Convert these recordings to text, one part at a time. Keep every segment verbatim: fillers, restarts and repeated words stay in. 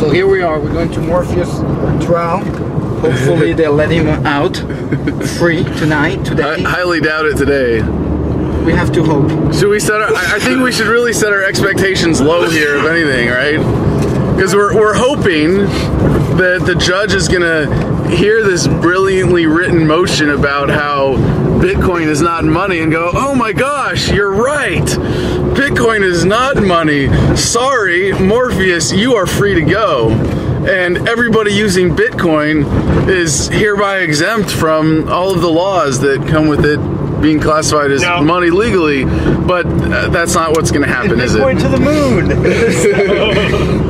So here we are, we're going to Morpheus trial. Hopefully they'll let him out free tonight, today. I highly doubt it today. We have to hope. Should we set our, I think we should really set our expectations low here, if anything, right? Because we're, we're hoping that the judge is going to hear this brilliantly written motion about how Bitcoin is not money and go, oh my gosh, you're right. Bitcoin is not money. Sorry, Morpheus, you are free to go. And everybody using Bitcoin is hereby exempt from all of the laws that come with it being classified as no. money legally, but uh, that's not what's going to happen, is it? Bitcoin to the moon.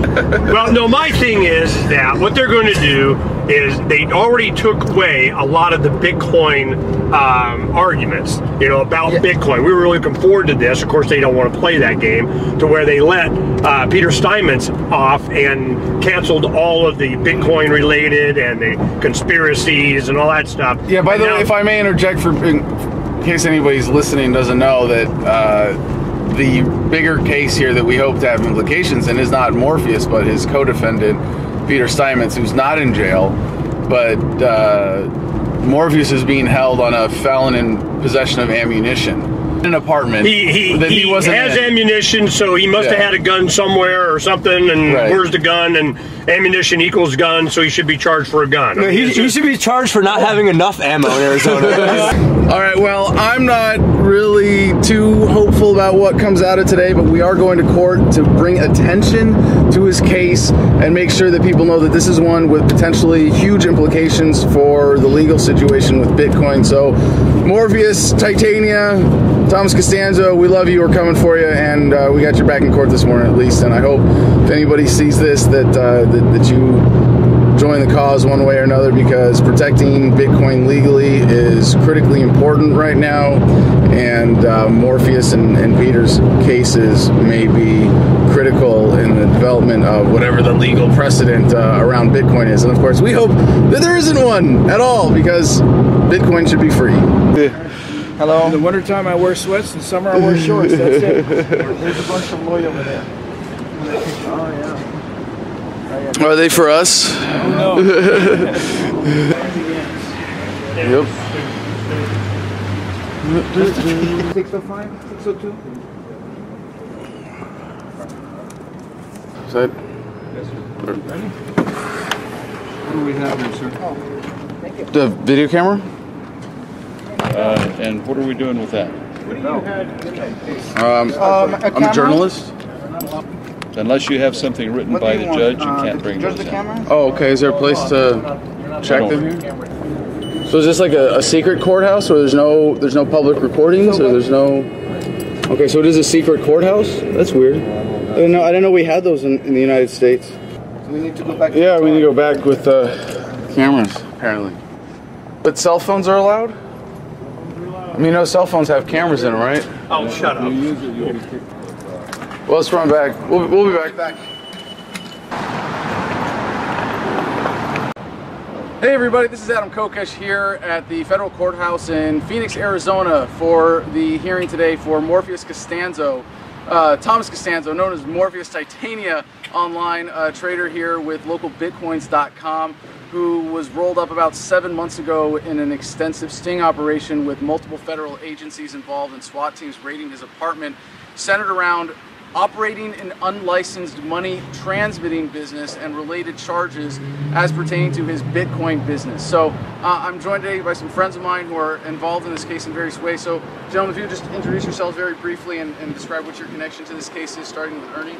Well, no, my thing is that what they're going to do is they already took away a lot of the Bitcoin um, arguments, you know, about yeah. Bitcoin. We were looking forward to this. Of course, they don't want to play that game to where they let uh, Peter Steinmetz off and canceled all of the Bitcoin related and the conspiracies and all that stuff. Yeah, by the way, if I may interject for... In, In case anybody's listening doesn't know that uh, the bigger case here that we hope to have implications in is not Morpheus, but his co-defendant, Peter Steinmetz, who's not in jail, but uh, Morpheus is being held on a felon in possession of ammunition in an apartment. He, he, that he, he wasn't has in. ammunition, so he must yeah. have had a gun somewhere or something, and right. where's the gun, and ammunition equals gun, so he should be charged for a gun. No, he, he should be charged for not having enough ammo in Arizona. All right, well, I'm not really too hopeful about what comes out of today, but we are going to court to bring attention to his case and make sure that people know that this is one with potentially huge implications for the legal situation with Bitcoin. So, Morpheus, Titania, Thomas Costanzo, we love you, we're coming for you, and uh, we got your back in court this morning at least, and I hope if anybody sees this that, uh, that, that you... join the cause one way or another, because protecting Bitcoin legally is critically important right now, and uh, Morpheus and, and Peter's cases may be critical in the development of whatever the legal precedent uh, around Bitcoin is. And of course, we hope that there isn't one at all, because Bitcoin should be free. Hello. In the wintertime, I wear sweats, and summer I wear shorts. That's it. There's a bunch of Lloyd over there. Oh, yeah. Are they for us? No. Yep. six oh five, six oh two. Set. Yes, sir. Ready? What do we have here, sir? Oh, thank you. The video camera? Uh, and what are we doing with that? No. Um, um, I'm camera? a journalist. Unless you have something written by the judge, you can't bring those in. Oh, okay. Is there a place to check them here? So is this like a, a secret courthouse, or there's no there's no public recordings, or there's no? Okay, so it is a secret courthouse. That's weird. I didn't know, I didn't know we had those in, in the United States. So we need to go back. Yeah, we need to go back with uh, cameras apparently. But cell phones are allowed. I mean, no cell phones have cameras in them, right? Oh, shut up. Well, let's run back. We'll, we'll be back. back. Hey everybody, this is Adam Kokesh here at the federal courthouse in Phoenix, Arizona for the hearing today for Morpheus Costanzo, uh, Thomas Costanzo, known as Morpheus Titania, online uh, trader here with local bitcoins dot com, who was rolled up about seven months ago in an extensive sting operation with multiple federal agencies involved and SWAT teams raiding his apartment, centered around operating an unlicensed money transmitting business and related charges as pertaining to his Bitcoin business. So uh, I'm joined today by some friends of mine who are involved in this case in various ways. So gentlemen, if you would just introduce yourselves very briefly and, and describe what your connection to this case is, starting with Ernie.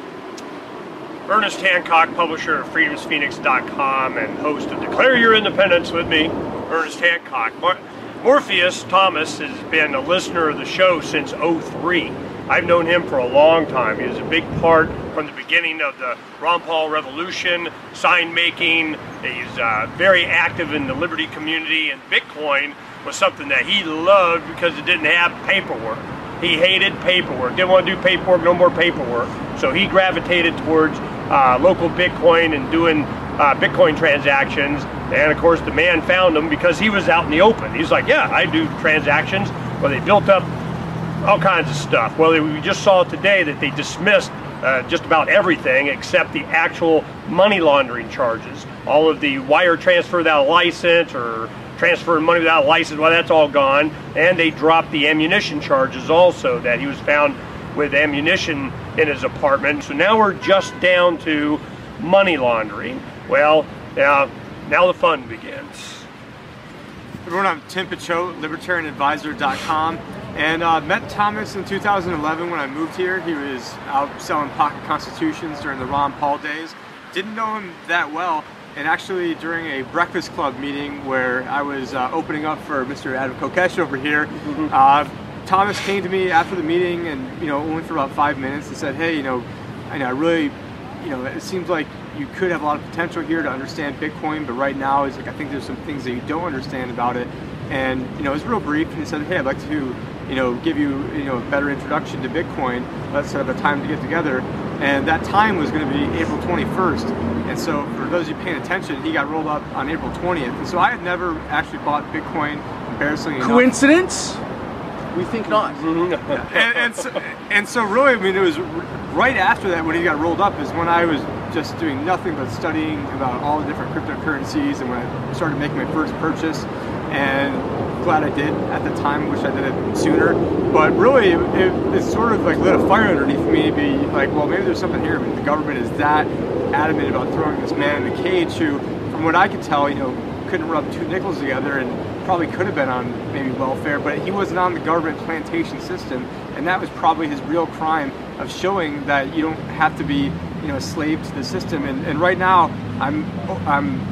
Ernest Hancock, publisher of freedoms phoenix dot com and host of Declare Your Independence with me, Ernest Hancock. Mor Morpheus Thomas has been a listener of the show since oh three. I've known him for a long time. He was a big part from the beginning of the Ron Paul revolution, sign making. He's uh, very active in the liberty community, and Bitcoin was something that he loved because it didn't have paperwork. He hated paperwork, didn't want to do paperwork, no more paperwork. So he gravitated towards uh, local Bitcoin and doing uh, Bitcoin transactions. And of course the man found him because he was out in the open. He's like, yeah, I do transactions. Well, they built up all kinds of stuff. Well, we just saw today that they dismissed uh, just about everything except the actual money laundering charges. All of the wire transfer without a license or transferring money without a license, well, that's all gone. And they dropped the ammunition charges also, that he was found with ammunition in his apartment. So now we're just down to money laundering. Well, now, now the fun begins. Everyone, I'm Tim Picciott, libertarian advisor dot com. And uh, met Thomas in two thousand eleven when I moved here. He was out selling pocket constitutions during the Ron Paul days. Didn't know him that well. And actually, during a Breakfast Club meeting where I was uh, opening up for Mister AdamKokesh over here, uh, Thomas came to me after the meeting, and you know, only for about five minutes, and said, "Hey, you know, I know, really, you know, it seems like you could have a lot of potential here to understand Bitcoin, but right now, it's like I think there's some things that you don't understand about it." And you know, it was real brief, and he said, "Hey, I'd like to, you know, give you, you know, a better introduction to Bitcoin. Let's set up a time to get together." And that time was going to be April twenty-first. And so for those of you paying attention, he got rolled up on April twentieth. And so I had never actually bought Bitcoin, embarrassingly Coincidence? Enough. We think not. and, and, so, and so really, I mean, it was right after that when he got rolled up is when I was just doing nothing but studying about all the different cryptocurrencies, and when I started making my first purchase. And glad I did at the time, wish I did it sooner. But really, it, it, it sort of like lit a fire underneath me to be like, well, maybe there's something here. I mean, the government is that adamant about throwing this man in the cage who, from what I could tell, you know, couldn't rub two nickels together and probably could have been on maybe welfare, but he wasn't on the government plantation system. And that was probably his real crime of showing that you don't have to be, you know, a slave to the system. And, and right now, I'm, I'm,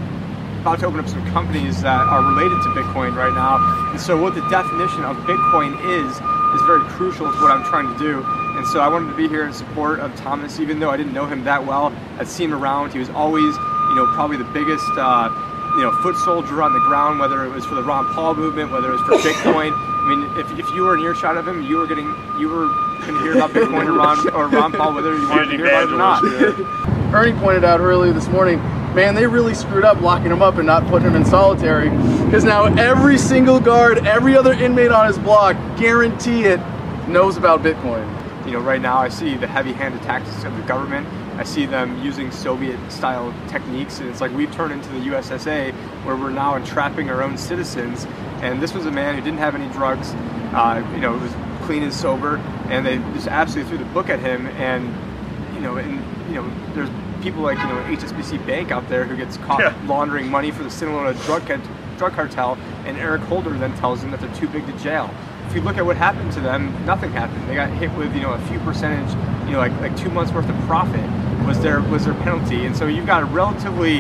about to open up some companies that are related to Bitcoin right now. And so what the definition of Bitcoin is, is very crucial to what I'm trying to do. And so I wanted to be here in support of Thomas, even though I didn't know him that well. I'd seen him around. He was always, you know, probably the biggest, uh, you know, foot soldier on the ground, whether it was for the Ron Paul movement, whether it was for Bitcoin. I mean, if, if you were an earshot of him, you were getting, you were going to hear about Bitcoin or Ron, or Ron Paul, whether you wanted to hear about it or not. Yeah. Ernie pointed out earlier this morning, man, they really screwed up locking him up and not putting him in solitary, because now every single guard, every other inmate on his block, guarantee it, knows about Bitcoin. You know, right now I see the heavy-handed tactics of the government. I see them using Soviet-style techniques, and it's like we've turned into the U S S A, where we're now entrapping our own citizens. And this was a man who didn't have any drugs, uh, you know, was clean and sober, and they just absolutely threw the book at him. And you know, and you know, there's people like, you know, H S B C Bank out there who gets caught yeah. laundering money for the Sinaloa drug, drug cartel, and Eric Holder then tells them that they're too big to jail. If you look at what happened to them, nothing happened. They got hit with, you know, a few percentage, you know, like like two months worth of profit was their was their penalty. And so you've got a relatively,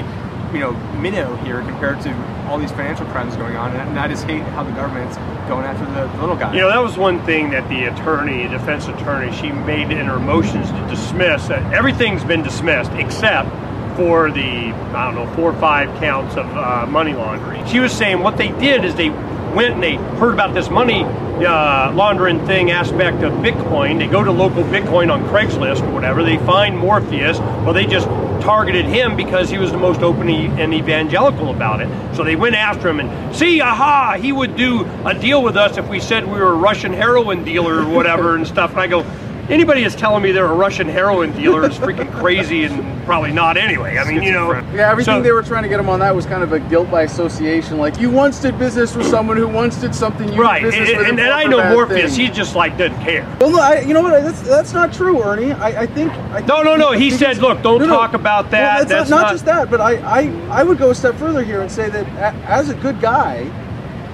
you know, minnow here compared to all these financial crimes going on. And I just hate how the government's going after the, the little guy. You know, that was one thing that the attorney, defense attorney, she made in her motions to dismiss. That everything's been dismissed except for the, I don't know, four or five counts of uh, money laundering. She was saying what they did is they went and they heard about this money uh, laundering thing aspect of Bitcoin. They go to Local Bitcoin on Craigslist or whatever. They find Morpheus. Well, they just targeted him because he was the most open and evangelical about it. So they went after him and, see, aha, he would do a deal with us if we said we were a Russian heroin dealer or whatever and stuff. And I go, anybody that's telling me they're a Russian heroin dealer is freaking crazy and probably not anyway. I mean, you know. Yeah, everything so, they were trying to get him on that was kind of a guilt by association. Like, you once did business with someone who once did something you right. did business and, with. Right, and, and I know Morpheus, he just like doesn't care. Well, no, I, you know what, that's, that's not true, Ernie. I, I think. I no, no, no, he said, look, don't no, no. talk about that. Well, that's that's not, not, not just that, but I, I, I would go a step further here and say that as a good guy,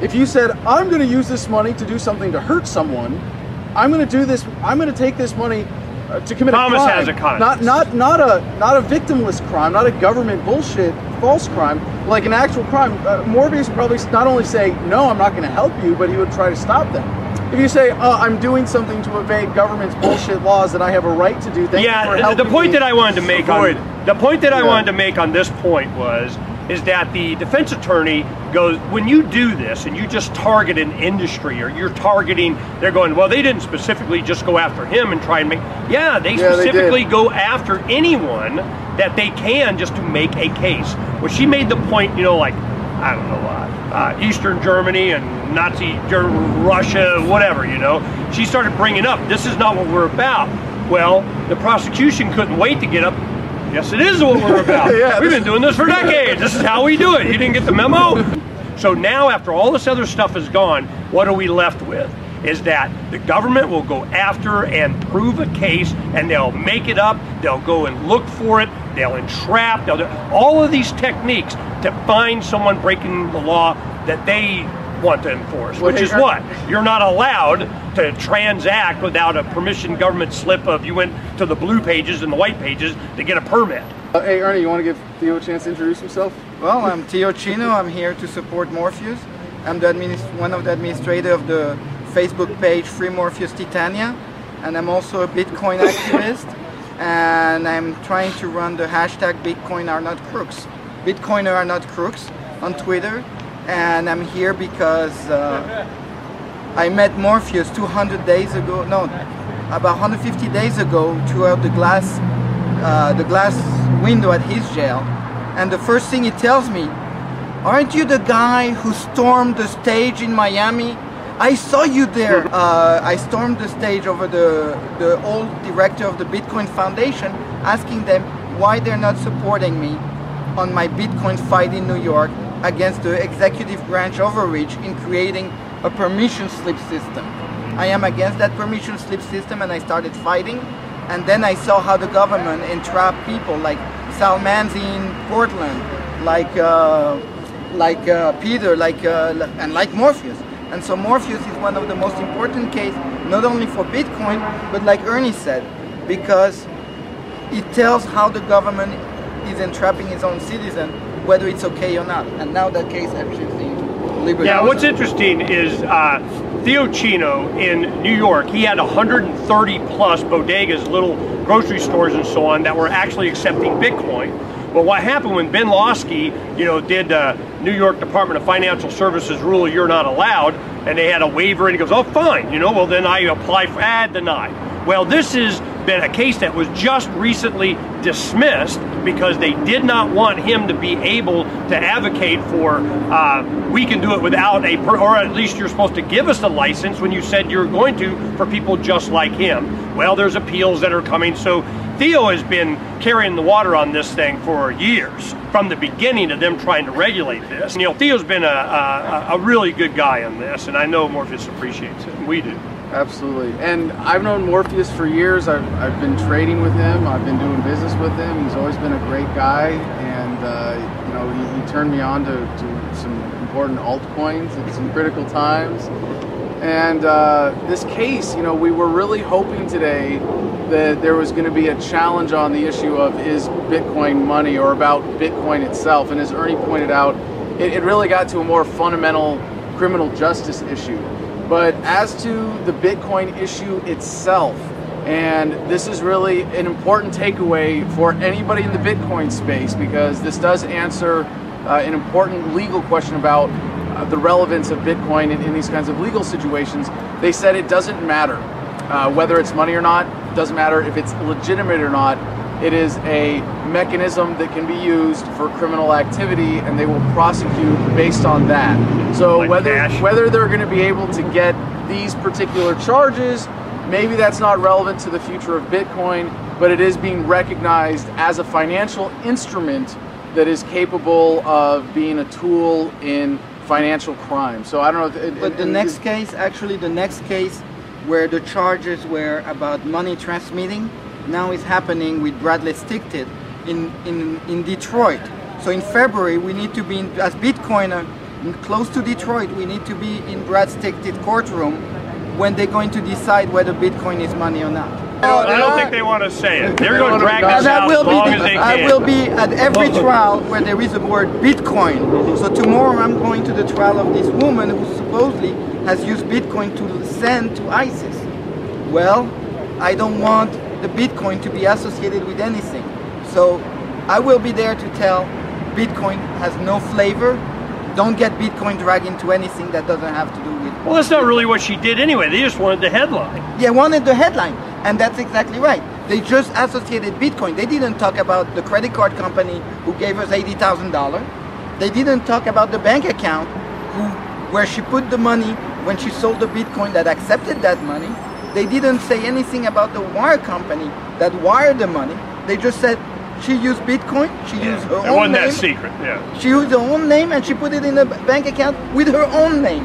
if you said, I'm going to use this money to do something to hurt someone, I'm going to do this. I'm going to take this money uh, to commit Thomas a crime. Has a conscience. Not, not, not a, not a victimless crime, not a government bullshit false crime, like an actual crime. Uh, Morpheus would probably not only say, "No, I'm not going to help you," but he would try to stop them. If you say, uh, "I'm doing something to evade government's bullshit laws that I have a right to do," thank yeah, you for helping the point me. that I wanted to make Avoid. on the point that yeah. I wanted to make on this point was. is that the defense attorney goes, when you do this and you just target an industry or you're targeting, they're going, well, they didn't specifically just go after him and try and make, yeah, they yeah, specifically they go after anyone that they can just to make a case. Well, she made the point, you know, like, I don't know, uh, uh, Eastern Germany and Nazi German, Russia, whatever, you know. She started bringing up, this is not what we're about. Well, the prosecution couldn't wait to get up. Yes, it is what we're about. Yeah, we've been doing this for decades. This is how we do it. You didn't get the memo? So now, after all this other stuff is gone, what are we left with? Is that the government will go after and prove a case, and they'll make it up, they'll go and look for it, they'll entrap, they'll do all of these techniques to find someone breaking the law that they want to enforce, which is what? You're not allowed to transact without a permission government slip of you went to the blue pages and the white pages to get a permit. Uh, hey Ernie, you want to give Theo a chance to introduce himself? Well, I'm Theo Chino, I'm here to support Morpheus. I'm the one of the administrators of the Facebook page Free Morpheus Titania, and I'm also a Bitcoin activist, and I'm trying to run the hashtag Bitcoin are not crooks. Bitcoiner are not crooks on Twitter, and I'm here because uh, I met Morpheus two hundred days ago, no, about one hundred fifty days ago throughout the glass, uh, the glass window at his jail, and the first thing he tells me, aren't you the guy who stormed the stage in Miami? I saw you there. Uh, I stormed the stage over the, the old director of the Bitcoin Foundation, asking them why they're not supporting me on my Bitcoin fight in New York against the executive branch overreach in creating a permission slip system. I am against that permission slip system, and I started fighting. And then I saw how the government entrapped people like Salmanzi in Portland, like, uh, like uh, Peter, like, uh, and like Morpheus. And so Morpheus is one of the most important cases, not only for Bitcoin, but like Ernie said, because it tells how the government is entrapping its own citizen, whether it's okay or not. And now that case actually is in liberty. Yeah, what's interesting is uh, Theo Chino in New York, he had one hundred thirty plus bodegas, little grocery stores and so on, that were actually accepting Bitcoin. But what happened when Ben Lawsky, you know, did uh, New York Department of Financial Services rule, you're not allowed, and they had a waiver, and he goes, oh, fine, you know, well, then I apply for, ah, denied. Well, this has been a case that was just recently dismissed because they did not want him to be able to advocate for, uh, we can do it without a, per or at least you're supposed to give us a license when you said you're going to, for people just like him. Well, there's appeals that are coming, so Theo has been carrying the water on this thing for years, from the beginning of them trying to regulate this. You know, Theo's been a, a, a really good guy on this, and I know Morpheus appreciates it, and we do. Absolutely, and I've known Morpheus for years. I've, I've been trading with him, I've been doing business with him. He's always been a great guy, and uh, you know, he, he turned me on to, to some important altcoins at some critical times. And uh, this case, you know, we were really hoping today that there was going to be a challenge on the issue of is Bitcoin money, or about Bitcoin itself. And as Ernie pointed out, it, it really got to a more fundamental criminal justice issue. But as to the Bitcoin issue itself, and this is really an important takeaway for anybody in the Bitcoin space, because this does answer uh, an important legal question about Uh, the relevance of Bitcoin in, in these kinds of legal situations. They said it doesn't matter uh, whether it's money or not, it doesn't matter if it's legitimate or not, it is a mechanism that can be used for criminal activity, and they will prosecute based on that. So like whether, cash. whether they're going to be able to get these particular charges, maybe that's not relevant to the future of Bitcoin, but it is being recognized as a financial instrument that is capable of being a tool in financial crime. So I don't know if it, but it, the it, next it, case actually the next case where the charges were about money transmitting now is happening with Bradley Stetkiw in, in in Detroit. So in February we need to be in, as Bitcoiner close to Detroit, we need to be in Brad Stick's courtroom when they're going to decide whether Bitcoin is money or not. No, I don't think they want to say it. They're going to drag this out as long as they can. I will be at every trial where there is the word Bitcoin. So tomorrow I'm going to the trial of this woman who supposedly has used Bitcoin to send to ISIS. Well, I don't want the Bitcoin to be associated with anything. So I will be there to tell Bitcoin has no flavor. Don't get Bitcoin dragged into anything that doesn't have to do with Bitcoin. Well, that's not really what she did anyway. They just wanted the headline. Yeah, wanted the headline. And that's exactly right. They just associated Bitcoin. They didn't talk about the credit card company who gave us eighty thousand dollars. They didn't talk about the bank account who, where she put the money when she sold the Bitcoin that accepted that money. They didn't say anything about the wire company that wired the money. They just said she used Bitcoin, she yeah. used her they own won name. It wasn't that secret, yeah. She used her own name and she put it in a bank account with her own name.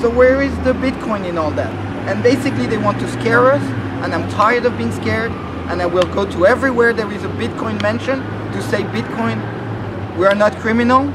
So where is the Bitcoin in all that? And basically they want to scare us, and I'm tired of being scared, and I will go to everywhere there is a Bitcoin mention to say Bitcoin, we are not criminal.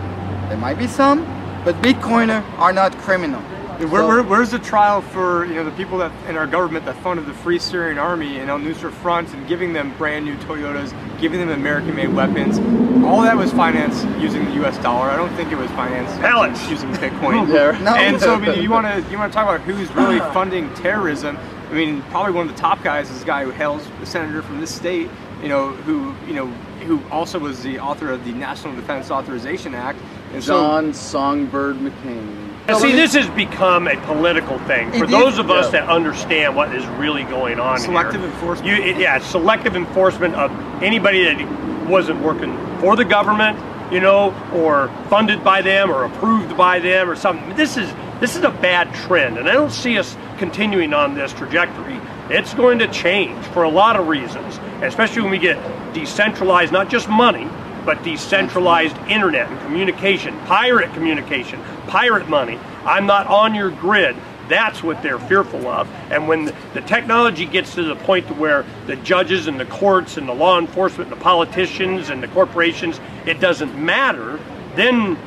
There might be some, but Bitcoiners are not criminal. So, where, where, where's the trial for you know the people that in our government that funded the Free Syrian Army and El Nusra Front and giving them brand new Toyotas, giving them American-made weapons? All that was financed using the U S dollar. I don't think it was financed Alex. using Bitcoin. no. And so I mean, you want to you want to talk about who's really funding terrorism? I mean, probably one of the top guys is the guy who hails the senator from this state. You know who you know who also was the author of the National Defense Authorization Act. And John so, Songbird McCain. And see, this has become a political thing for those of us yeah. that understand what is really going on. Selective here. enforcement. You, it, yeah, selective enforcement of anybody that wasn't working for the government, you know, or funded by them, or approved by them, or something. This is this is a bad trend, and I don't see us continuing on this trajectory. It's going to change for a lot of reasons, especially when we get decentralized, not just money, but decentralized internet and communication, pirate communication, pirate money. I'm not on your grid. That's what they're fearful of. And when the technology gets to the point to where the judges and the courts and the law enforcement, and the politicians and the corporations, it doesn't matter, then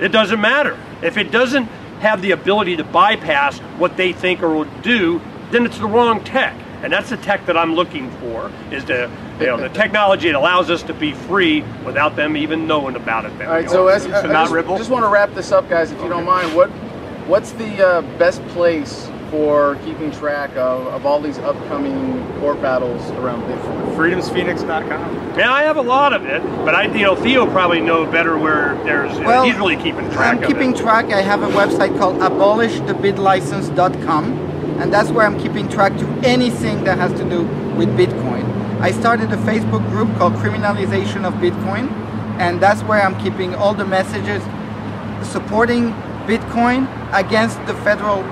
it doesn't matter. If it doesn't have the ability to bypass what they think or will do, then it's the wrong tech. And that's the tech that I'm looking for, is the, you know, the technology that allows us to be free without them even knowing about it. All right, so as, I, I just, just want to wrap this up, guys, if you okay. don't mind. What, what's the uh, best place for keeping track of, of all these upcoming court battles around Bitcoin? freedoms phoenix dot com. Yeah, I have a lot of it, but I, you know, Theo probably knows better where there's, well, he's really keeping track I'm of keeping it. track. I have a website called abolish the bid license dot com. And that's where I'm keeping track to anything that has to do with Bitcoin. I started a Facebook group called Criminalization of Bitcoin, and that's where I'm keeping all the messages supporting Bitcoin against the federal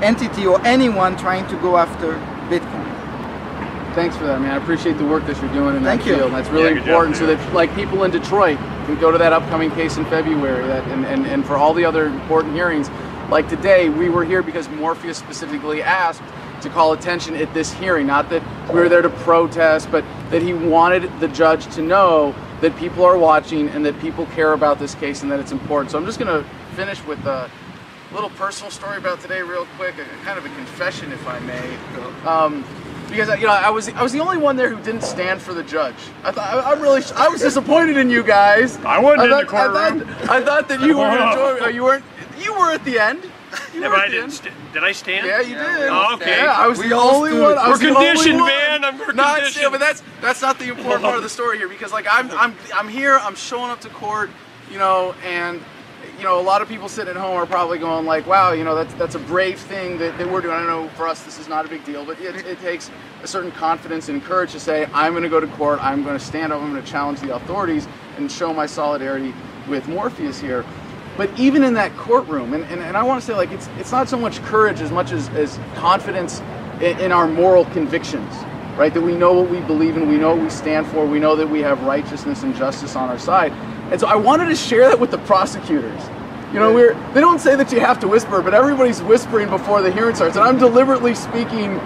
entity or anyone trying to go after Bitcoin. Thanks for that, man. I appreciate the work that you're doing in Thank that you. field. That's really yeah, important job, so that like people in Detroit can go to that upcoming case in February that, and, and, and for all the other important hearings. Like today, we were here because Morpheus specifically asked to call attention at this hearing. Not that we were there to protest, but that he wanted the judge to know that people are watching and that people care about this case and that it's important. So I'm just going to finish with a little personal story about today real quick, a kind of a confession, if I may. Um, because you know, I was I was the only one there who didn't stand for the judge. I thought I, I really I was disappointed in you guys. I wasn't I thought, in the courtroom. I thought, I thought that you were enjoying, you weren't. You were at the end. You yeah, but I didn't. St did I stand? Yeah, you yeah, did. Oh, okay. Yeah, I was we the only stood. one. I we're was conditioned, the only one. man. I'm we're not conditioned. Stand, but that's that's not the important part of the story here, because like I'm I'm I'm here. I'm showing up to court, you know, and you know a lot of people sitting at home are probably going like, wow, you know, that's that's a brave thing that, that we're doing. I know for us this is not a big deal, but it, it takes a certain confidence and courage to say I'm going to go to court. I'm going to stand up. I'm going to challenge the authorities and show my solidarity with Morpheus here. But even in that courtroom, and, and, and I want to say, like, it's it's not so much courage as much as, as confidence in, in our moral convictions, right? That we know what we believe in, we know what we stand for, we know that we have righteousness and justice on our side. And so I wanted to share that with the prosecutors. You know, we're they don't say that you have to whisper, but everybody's whispering before the hearing starts. And I'm deliberately speaking,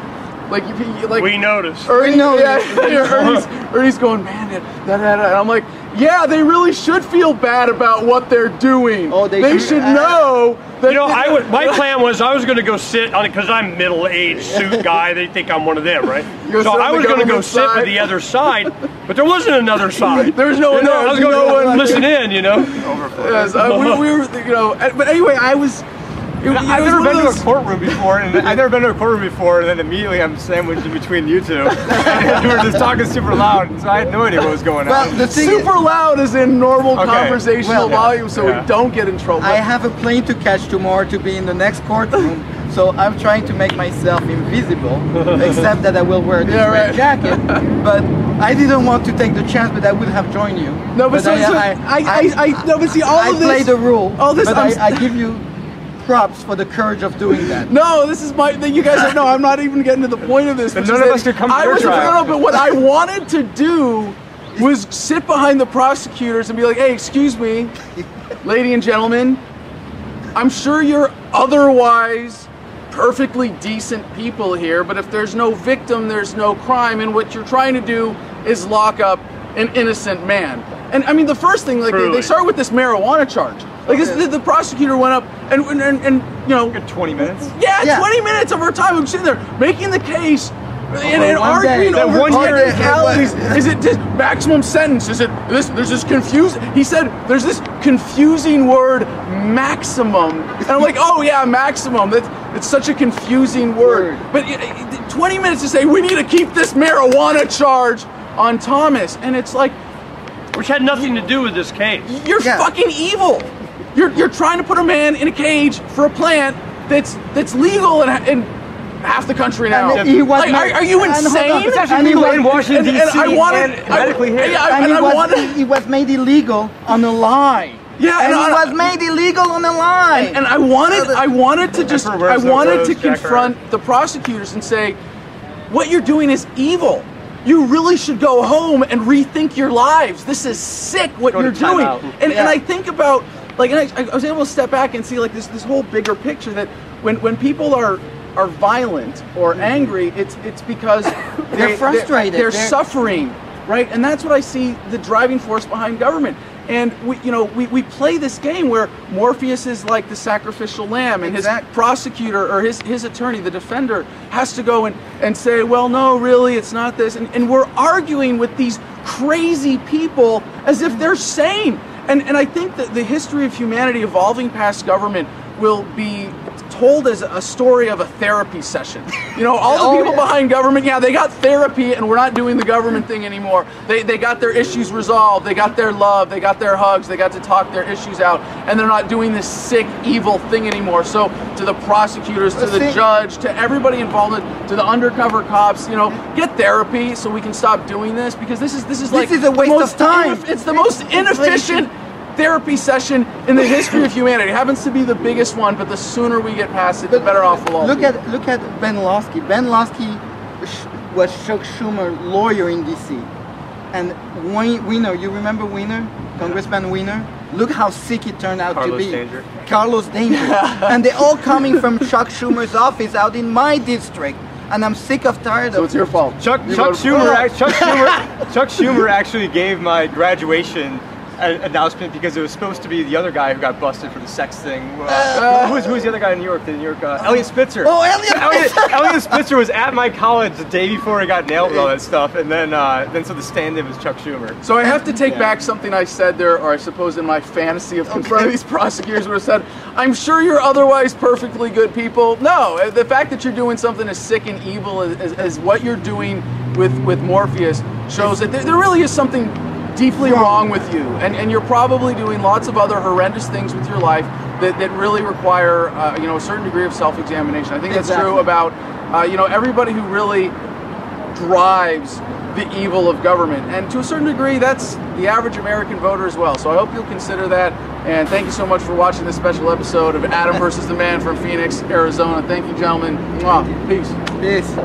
like, you, you, like we noticed. Ernie, yeah, Ernie's, Ernie's going, man, that, that, that, and I'm like, yeah, they really should feel bad about what they're doing. Oh, they, they should uh, know that. You know, I would, my plan was I was going to go sit on it because I'm middle-aged suit guy. They think I'm one of them, right? You're so I was going to go side. sit with the other side, but there wasn't another side. There's no one. There, I was going to no listen in, you know. Overflow. Yes, uh, we, we were, you know. But anyway, I was. It, it I've never been those... to a courtroom before, and I've never been to a courtroom before, and then immediately I'm sandwiched in between you two. And you were just talking super loud, and so I had no idea what was going well, on. The thing super is... loud is in normal okay. conversational well, volume, yeah. so yeah. we don't get in trouble. I have a plane to catch tomorrow to be in the next courtroom, so I'm trying to make myself invisible, except that I will wear this yeah, right. red jacket. But I didn't want to take the chance, but I would have joined you. No, but, but so, I, so I, I, I, I, I, no, but see, all I of this. I play the rule. All this, but I, I give you props for the courage of doing that. No, this is my thing. You guys don't know. I'm not even getting to the point of this. None of us could come to your trial. No, but what I wanted to do was sit behind the prosecutors and be like, hey, excuse me, lady and gentlemen, I'm sure you're otherwise perfectly decent people here, but if there's no victim, there's no crime, and what you're trying to do is lock up an innocent man. And I mean, the first thing, like, they, they start with this marijuana charge. Like, this, the, the prosecutor went up and, and, and, and you know... Good twenty minutes? Yeah, yeah, twenty minutes of our time. I'm sitting there making the case and, and arguing day. over... One year in Is it just maximum sentence? Is it... This, there's this confused... He said, there's this confusing word, maximum. And I'm like, oh, yeah, maximum. That's, it's such a confusing word. word. But uh, twenty minutes to say, we need to keep this marijuana charge on Thomas. And it's like... Which had nothing to do with this case. You're yeah. fucking evil. You're, you're trying to put a man in a cage for a plant that's that's legal in, in half the country now. And he was like, are, are you insane? It's actually legal in Washington, D C. And, and I wanted, and I, here. And I, and and he, I was, wanted, he was made illegal on a lie. Yeah, and, and he I, was made illegal on a lie. And, and I wanted, I wanted to just, I wanted to confront the prosecutors and say, what you're doing is evil. You really should go home and rethink your lives. This is sick what you're doing. And and I think about. Like, and I, I was able to step back and see, like, this this whole bigger picture that when, when people are are violent or angry, it's it's because they, they're frustrated, they're, they're, they're suffering, right? And that's what I see the driving force behind government. And we, you know, we, we play this game where Morpheus is like the sacrificial lamb, and exactly. his prosecutor or his his attorney, the defender, has to go and and say, well, no, really, it's not this, and and we're arguing with these crazy people as if they're sane. And, and I think that the history of humanity evolving past government will be told as a story of a therapy session. You know, all the people oh, yeah. behind government, yeah, they got therapy and we're not doing the government thing anymore. They, they got their issues resolved, they got their love, they got their hugs, they got to talk their issues out, and they're not doing this sick, evil thing anymore. So to the prosecutors, to the judge, to everybody involved, to the undercover cops, you know, get therapy so we can stop doing this, because this is, this is like- This is a waste of time. It's the most inefficient therapy session in the history of humanity. It happens to be the biggest one, but the sooner we get past it, but the better off we'll all look be. At look at Ben Lawsky. Ben Lawsky sh was Chuck Schumer lawyer in D C and Wiener, you remember Wiener, Congressman Wiener? Look how sick it turned out Carlos to be. Danger. Carlos Danger. And they're all coming from Chuck Schumer's office out in my district. And I'm sick of tired so of it. So it's your fault. Chuck, you Chuck, Schumer, Chuck Schumer Chuck Schumer actually gave my graduation announcement because it was supposed to be the other guy who got busted for the sex thing. Uh, uh, who's who's the other guy in New York? The New York uh, Elliot Spitzer. Oh, Elliot! Elliot, Elliot Spitzer was at my college the day before he got nailed and all that stuff, and then uh, then so the stand-in was Chuck Schumer. So I have to take yeah. back something I said there, or I suppose in my fantasy of confronting okay. these prosecutors, where I said, "I'm sure you're otherwise perfectly good people." No, the fact that you're doing something as sick and evil as, as, as what you're doing with with Morpheus shows that there, there really is something deeply wrong with you, and, and you're probably doing lots of other horrendous things with your life that, that really require uh, you know, a certain degree of self-examination. I think that's exactly. true about uh, you know, everybody who really drives the evil of government, and to a certain degree that's the average American voter as well. So I hope you'll consider that, and thank you so much for watching this special episode of Adam versus the Man from Phoenix, Arizona. Thank you, gentlemen. Mwah. Peace. Peace.